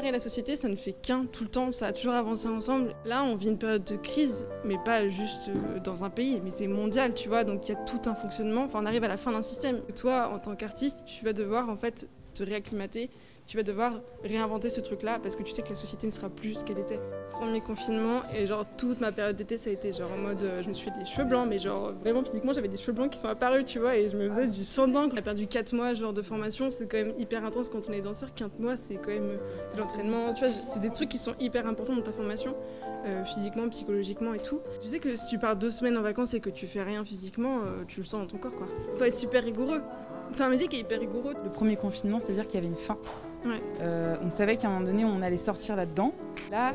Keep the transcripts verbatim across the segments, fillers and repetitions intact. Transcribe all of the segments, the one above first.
l'art et la société, ça ne fait qu'un tout le temps, ça a toujours avancé ensemble. Là, on vit une période de crise, mais pas juste dans un pays, mais c'est mondial, tu vois, donc il y a tout un fonctionnement, enfin on arrive à la fin d'un système. Toi, en tant qu'artiste, tu vas devoir en fait te réacclimater, tu vas devoir réinventer ce truc-là parce que tu sais que la société ne sera plus ce qu'elle était. Premier confinement et genre toute ma période d'été, ça a été genre en mode euh, je me suis fait des cheveux blancs, mais genre vraiment physiquement j'avais des cheveux blancs qui sont apparus, tu vois, et je me faisais du sang d'encre. On a perdu quatre mois genre de formation, c'est quand même hyper intense quand on est danseur, quatre mois c'est quand même de l'entraînement, tu vois, c'est des trucs qui sont hyper importants dans ta formation, euh, physiquement, psychologiquement et tout. Tu sais que si tu pars deux semaines en vacances et que tu fais rien physiquement, euh, tu le sens dans ton corps quoi. Faut être super rigoureux. C'est un métier qui est hyper rigoureux. Le premier confinement, c'est-à-dire qu'il y avait une fin. Ouais. Euh, on savait qu'à un moment donné, on allait sortir là-dedans. Là,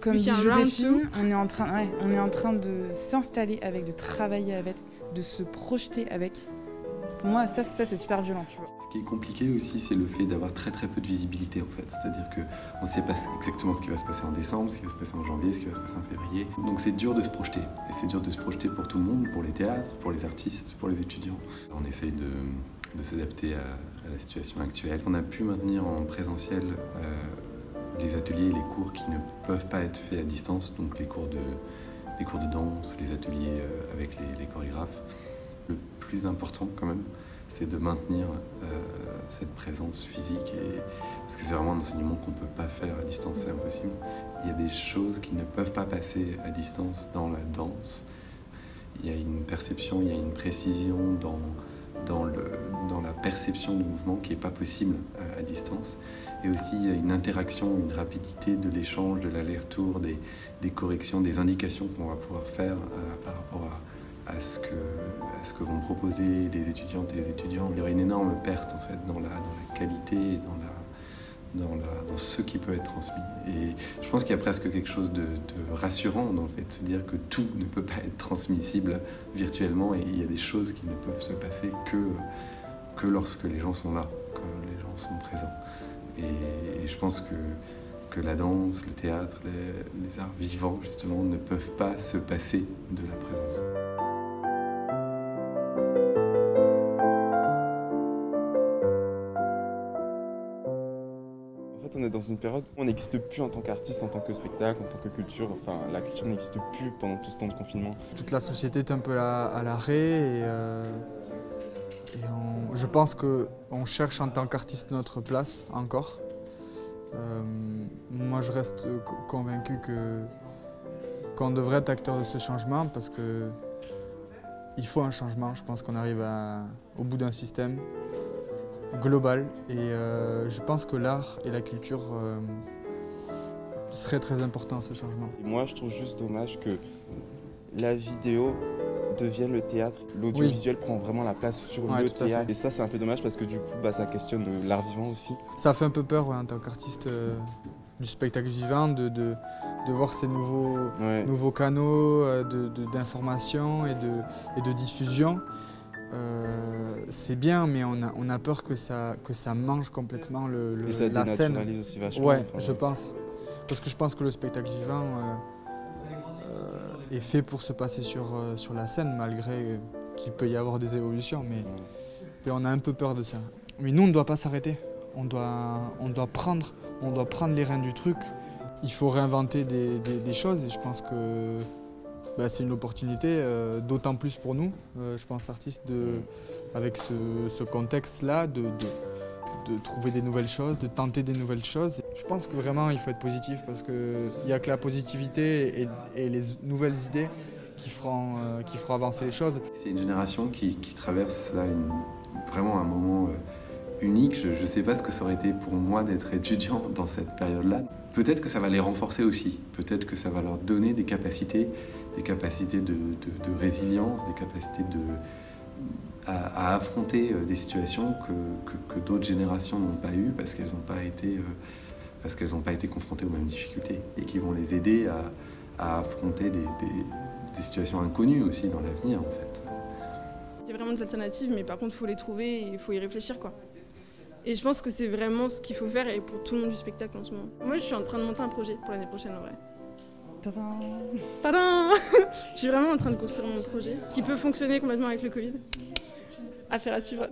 comme dit Joséphine, on est en train, ouais, on est en train de s'installer avec, de travailler avec, de se projeter avec. Pour moi, ça, ça c'est super violent, tu vois. Ce qui est compliqué aussi, c'est le fait d'avoir très très peu de visibilité en fait. C'est-à-dire qu'on ne sait pas exactement ce qui va se passer en décembre, ce qui va se passer en janvier, ce qui va se passer en février. Donc c'est dur de se projeter. Et c'est dur de se projeter pour tout le monde, pour les théâtres, pour les artistes, pour les étudiants. On essaye de... de s'adapter à, à la situation actuelle. On a pu maintenir en présentiel euh, les ateliers et les cours qui ne peuvent pas être faits à distance, donc les cours de, les cours de danse, les ateliers euh, avec les, les chorégraphes. Le plus important quand même, c'est de maintenir euh, cette présence physique, et, parce que c'est vraiment un enseignement qu'on ne peut pas faire à distance, c'est impossible. Il y a des choses qui ne peuvent pas passer à distance dans la danse. Il y a une perception, il y a une précision dans Dans, le, dans la perception du mouvement qui n'est pas possible à, à distance. Et aussi, il y a une interaction, une rapidité de l'échange, de l'aller-retour, des, des corrections, des indications qu'on va pouvoir faire euh, par rapport à, à, ce que, à ce que vont proposer les étudiantes et les étudiants. Il y aura une énorme perte en fait, dans, la, dans la qualité et dans la... Dans, la, dans ce qui peut être transmis. Et je pense qu'il y a presque quelque chose de, de rassurant dans le fait de se dire que tout ne peut pas être transmissible virtuellement et il y a des choses qui ne peuvent se passer que, que lorsque les gens sont là, quand les gens sont présents. Et, et je pense que, que la danse, le théâtre, les, les arts vivants justement ne peuvent pas se passer de la présence. On est dans une période où on n'existe plus en tant qu'artiste, en tant que spectacle, en tant que culture. Enfin, la culture n'existe plus pendant tout ce temps de confinement. Toute la société est un peu à, à l'arrêt et, euh, et on, je pense qu'on cherche en tant qu'artiste notre place encore. Euh, moi, je reste convaincu que qu'on devrait être acteur de ce changement parce que il faut un changement. Je pense qu'on arrive à, au bout d'un système global et euh, je pense que l'art et la culture euh, seraient très importants à ce changement. Et moi je trouve juste dommage que la vidéo devienne le théâtre, l'audiovisuel oui. prend vraiment la place sur ouais, le théâtre et ça c'est un peu dommage parce que du coup bah, ça questionne l'art vivant aussi. Ça fait un peu peur ouais, en tant qu'artiste euh, du spectacle vivant de, de, de voir ces nouveaux, ouais. nouveaux canaux euh, de, de, d'information et de, et de diffusion. Euh, c'est bien, mais on a, on a peur que ça, que ça mange complètement le, le, et ça la scène. Ça dénaturalise aussi vachement. Ouais, enfin, je ouais. pense. Parce que je pense que le spectacle vivant euh, euh, est fait pour se passer sur, euh, sur la scène, malgré qu'il peut y avoir des évolutions. Mais, ouais. mais on a un peu peur de ça. Mais nous, on ne doit pas s'arrêter. On doit, on doit prendre, on doit prendre les rênes du truc. Il faut réinventer des, des, des choses et je pense que... Bah, c'est une opportunité, euh, d'autant plus pour nous, euh, je pense, artistes, de, avec ce, ce contexte-là, de, de, de trouver des nouvelles choses, de tenter des nouvelles choses. Je pense que vraiment, il faut être positif parce qu'il n'y a que la positivité et, et les nouvelles idées qui feront, euh, qui feront avancer les choses. C'est une génération qui, qui traverse là une, vraiment un moment euh, unique. Je ne sais pas ce que ça aurait été pour moi d'être étudiant dans cette période-là. Peut-être que ça va les renforcer aussi, peut-être que ça va leur donner des capacités, des capacités de, de, de résilience, des capacités de, à, à affronter des situations que, que, que d'autres générations n'ont pas eues parce qu'elles n'ont pas été, parce qu'elles n'ont pas été confrontées aux mêmes difficultés et qui vont les aider à, à affronter des, des, des situations inconnues aussi dans l'avenir en fait. Il y a vraiment des alternatives mais par contre il faut les trouver et il faut y réfléchir quoi. Et je pense que c'est vraiment ce qu'il faut faire et pour tout le monde du spectacle en ce moment. Moi, je suis en train de monter un projet pour l'année prochaine en vrai. Tadam, tadam. Je suis vraiment en train de construire mon projet qui peut fonctionner complètement avec le Covid. Affaire à suivre.